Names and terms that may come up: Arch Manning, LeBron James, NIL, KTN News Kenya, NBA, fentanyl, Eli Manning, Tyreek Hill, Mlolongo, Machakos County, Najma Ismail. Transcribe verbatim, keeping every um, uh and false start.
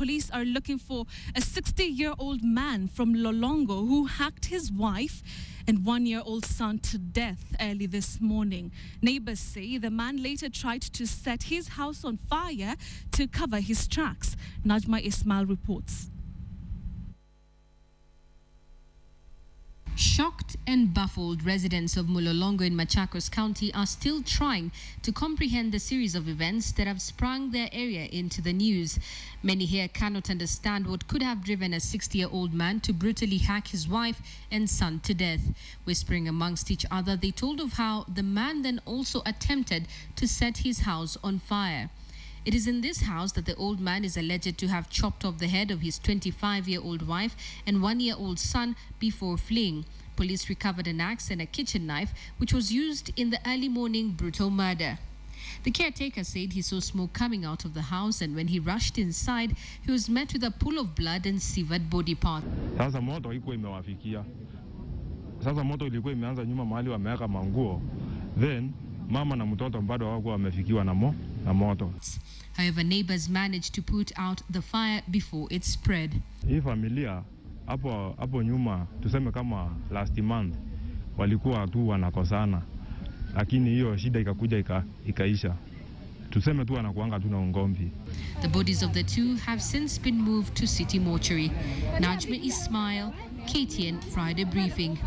police are looking for a sixty-year-old man from Mlolongo who hacked his wife and one-year-old son to death early this morning. Neighbors say the man later tried to set his house on fire to cover his tracks. Najma Ismail reports. Shocked and baffled, residents of Mlolongo in Machakos County are still trying to comprehend the series of events that have sprung their area into the news. Many here cannot understand what could have driven a sixty-year-old man to brutally hack his wife and son to death. Whispering amongst each other, they told of how the man then also attempted to set his house on fire. It is in this house that the old man is alleged to have chopped off the head of his twenty-five-year-old wife and one-year-old son before fleeing. Police recovered an axe and a kitchen knife, which was used in the early morning brutal murder. The caretaker said he saw smoke coming out of the house, and when he rushed inside, he was met with a pool of blood and severed body parts. Then, mama na mtoto bado hawakuwa wamefikiwa na mo na moto. However, neighbors managed to put out the fire before it spread. Hii familia hapo hapo nyuma tuseme kama last month walikuwa tu wanakosana. Lakini hiyo shida ikakuja ika, ikaisha. Tuseme tu anakuanga tu na ungomvi. The bodies of the two have since been moved to city mortuary. Najma Ismail, K T N Friday briefing.